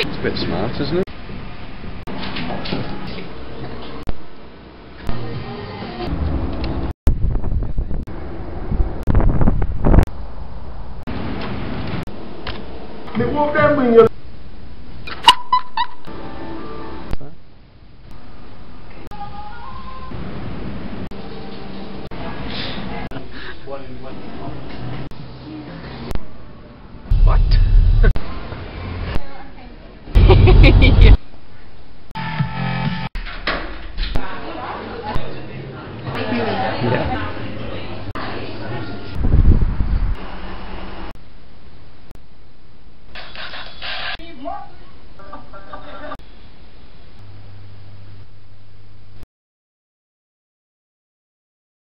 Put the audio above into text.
It's a bit smart, isn't it? They walk down when you're... What? Yeah. Yeah. What?